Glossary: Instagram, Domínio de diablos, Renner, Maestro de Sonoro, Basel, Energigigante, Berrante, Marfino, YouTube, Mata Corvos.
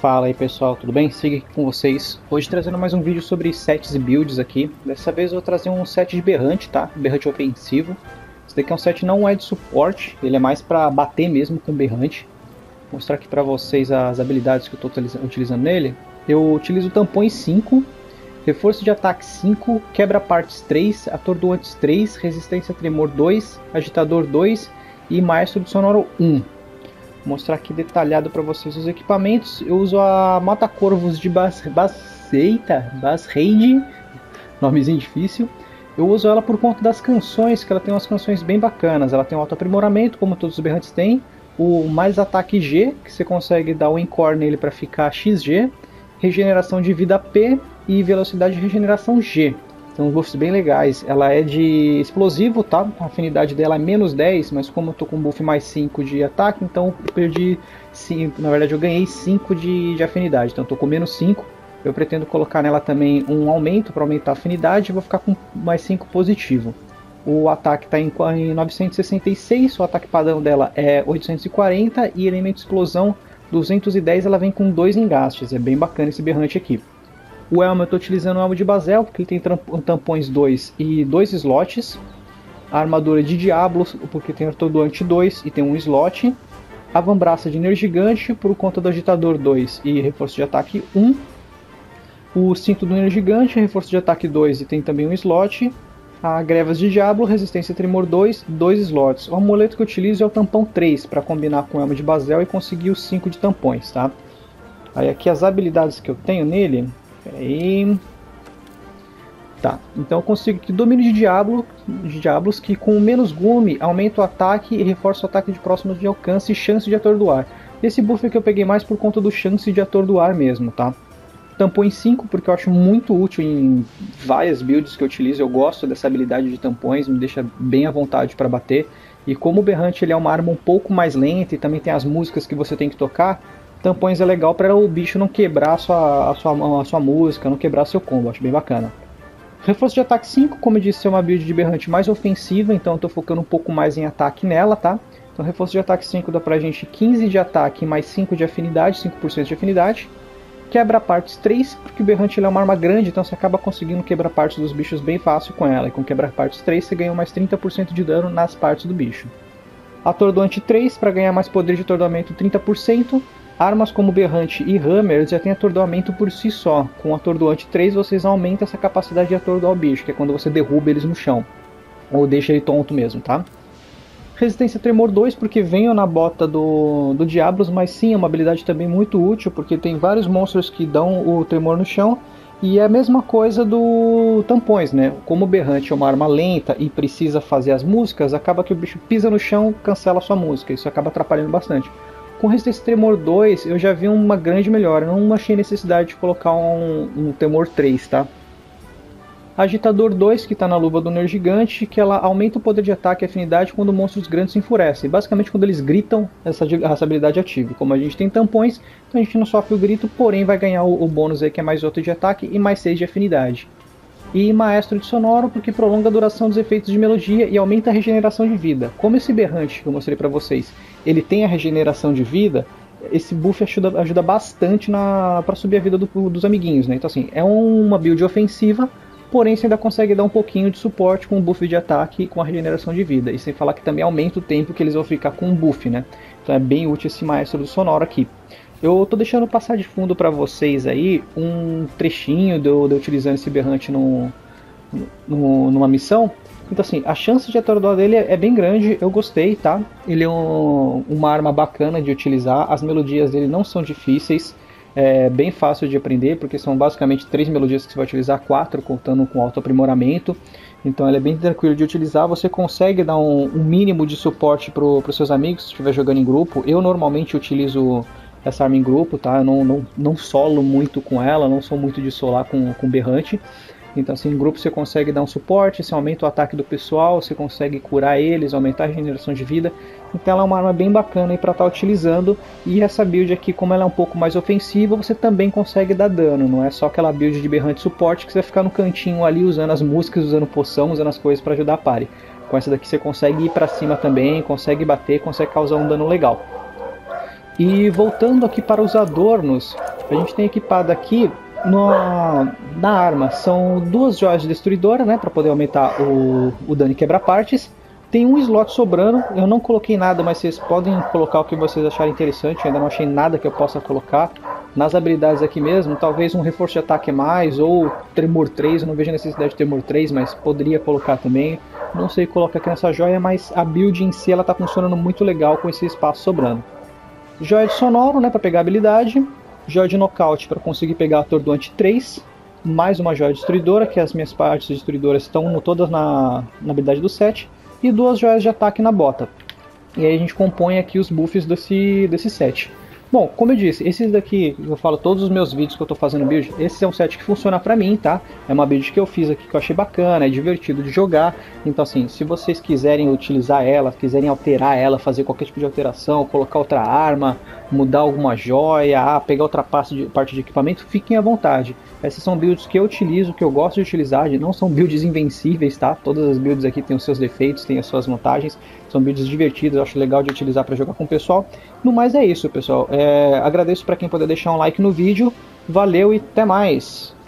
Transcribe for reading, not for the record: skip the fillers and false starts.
Fala aí pessoal, tudo bem? Siga aqui com vocês. Hoje trazendo mais um vídeo sobre sets e builds aqui. Dessa vez eu vou trazer um set de Berrante, tá? Berrante ofensivo. Esse daqui é um set não é de suporte, ele é mais pra bater mesmo com Berrante. Vou mostrar aqui pra vocês as habilidades que eu tô utilizando nele. Eu utilizo tampões 5, reforço de ataque 5, quebra partes 3, atordoantes 3, resistência a tremor 2, agitador 2 e maestro de sonoro 1. Vou mostrar aqui detalhado para vocês os equipamentos. Eu uso a Mata Corvos de Basel, nomezinho difícil. Eu uso ela por conta das canções, que ela tem umas canções bem bacanas. Ela tem um auto-aprimoramento, como todos os berrantes têm. O mais ataque G, que você consegue dar o encore nele para ficar XG. Regeneração de vida P e velocidade de regeneração G. São buffs bem legais. Ela é de explosivo, tá? A afinidade dela é menos 10, mas como eu tô com um buff mais 5 de ataque, então eu perdi 5. Na verdade eu ganhei 5 de afinidade, então eu tô com menos 5. Eu pretendo colocar nela também um aumento para aumentar a afinidade e vou ficar com mais 5 positivo. O ataque está em 966, o ataque padrão dela é 840 e elemento de explosão 210, ela vem com 2 engastes. É bem bacana esse berrante aqui. O elmo eu estou utilizando o elmo de Basel, porque ele tem tampões 2 e 2 slots. A armadura de diablos, porque tem ortodoante 2 e tem um slot. A vanbraça de energigigante, por conta do agitador 2 e reforço de ataque 1. O cinto do energigigante, reforço de ataque 2 e tem também um slot. A grevas de diablo, resistência tremor 2, 2 slots. O amuleto que eu utilizo é o tampão 3, para combinar com o elmo de Basel e conseguir os 5 de tampões, tá? Aí aqui as habilidades que eu tenho nele... Peraí. Tá, então eu consigo aqui domínio de diablos, que com menos gume aumenta o ataque e reforça o ataque de próximo de alcance e chance de atordoar. Esse buff aqui eu peguei mais por conta do chance de atordoar mesmo, tá? Tampões 5, porque eu acho muito útil em várias builds que eu utilizo. Eu gosto dessa habilidade de tampões, me deixa bem à vontade para bater. E como o Berrante ele é uma arma um pouco mais lenta e também tem as músicas que você tem que tocar, tampões é legal para o bicho não quebrar a sua música, não quebrar seu combo, acho bem bacana. Reforço de ataque 5, como eu disse, é uma build de Berrante mais ofensiva, então eu estou focando um pouco mais em ataque nela, tá? Então reforço de ataque 5 dá pra gente 15 de ataque mais 5 de afinidade, 5% de afinidade. Quebra partes 3, porque o Berrante ele é uma arma grande, então você acaba conseguindo quebrar partes dos bichos bem fácil com ela. E com quebrar partes 3 você ganha mais 30% de dano nas partes do bicho. Atordoante 3, para ganhar mais poder de atordoamento 30%. Armas como Berrante e Hammer já tem atordoamento por si só. Com o atordoante 3 vocês aumentam essa capacidade de atordoar o bicho, que é quando você derruba eles no chão. Ou deixa ele tonto mesmo, tá? Resistência a tremor 2, porque venho na bota do Diablos, mas sim, é uma habilidade também muito útil, porque tem vários monstros que dão o tremor no chão. E é a mesma coisa do tampões, né? Como o Berrante é uma arma lenta e precisa fazer as músicas, acaba que o bicho pisa no chão e cancela a sua música. Isso acaba atrapalhando bastante. Com resistência tremor 2 eu já vi uma grande melhora, não achei necessidade de colocar um tremor 3, tá? Agitador 2, que está na luva do energigigante, que ela aumenta o poder de ataque e afinidade quando monstros grandes se enfurecem. Basicamente quando eles gritam, essa habilidade ativa. Como a gente tem tampões, então a gente não sofre o grito, porém vai ganhar o bônus aí que é mais 8 de ataque e mais 6 de afinidade. E maestro de sonoro, porque prolonga a duração dos efeitos de melodia e aumenta a regeneração de vida. Como esse berrante que eu mostrei para vocês, ele tem a regeneração de vida, esse buff ajuda bastante para subir a vida dos amiguinhos, né? Então assim, é uma build ofensiva, porém você ainda consegue dar um pouquinho de suporte com o buff de ataque e com a regeneração de vida. E sem falar que também aumenta o tempo que eles vão ficar com o buff, né? Então é bem útil esse maestro de sonoro aqui. Eu tô deixando passar de fundo para vocês aí um trechinho de eu utilizando esse berrante numa missão. Então assim, a chance de atordoar dele é bem grande, eu gostei, tá? Ele é uma arma bacana de utilizar, as melodias dele não são difíceis, é bem fácil de aprender, porque são basicamente 3 melodias que você vai utilizar, 4 contando com auto-aprimoramento. Então ela é bem tranquilo de utilizar, você consegue dar um mínimo de suporte para os seus amigos, se estiver jogando em grupo. Eu normalmente utilizo essa arma em grupo, tá? Eu não solo muito com ela, não sou muito de solar com berrante. Então assim, em grupo você consegue dar um suporte, você aumenta o ataque do pessoal, você consegue curar eles, aumentar a regeneração de vida. Então ela é uma arma bem bacana aí pra estar utilizando. E essa build aqui, como ela é um pouco mais ofensiva, você também consegue dar dano. Não é só aquela build de berrante suporte que você vai ficar no cantinho ali usando as músicas, usando poção, usando as coisas pra ajudar a party. Com essa daqui você consegue ir pra cima também, consegue bater, consegue causar um dano legal. E voltando aqui para os adornos, a gente tem equipado aqui na arma, são duas joias de destruidora, né, para poder aumentar o dano e quebra-partes. Tem um slot sobrando, eu não coloquei nada, mas vocês podem colocar o que vocês acharem interessante. Eu ainda não achei nada que eu possa colocar nas habilidades aqui mesmo. Talvez um reforço de ataque a mais ou tremor 3, eu não vejo a necessidade de tremor 3, mas poderia colocar também. Não sei colocar aqui nessa joia, mas a build em si ela está funcionando muito legal com esse espaço sobrando. Joia de sonoro, né, para pegar habilidade, joia de nocaute para conseguir pegar atordoante 3, mais uma joia destruidora, que as minhas partes destruidoras estão todas na habilidade do set, e duas joias de ataque na bota. E aí a gente compõe aqui os buffs desse set. Bom, como eu disse, esses daqui, eu falo todos os meus vídeos que eu estou fazendo build, esse é um set que funciona pra mim, tá? É uma build que eu fiz aqui que eu achei bacana, é divertido de jogar. Então assim, se vocês quiserem utilizar ela, quiserem alterar ela, fazer qualquer tipo de alteração, colocar outra arma, mudar alguma joia, pegar outra parte de equipamento, fiquem à vontade. Essas são builds que eu utilizo, que eu gosto de utilizar, não são builds invencíveis, tá? Todas as builds aqui têm os seus defeitos, têm as suas vantagens, são builds divertidos, eu acho legal de utilizar para jogar com o pessoal. No mais é isso, pessoal. Agradeço para quem puder deixar um like no vídeo, valeu e até mais!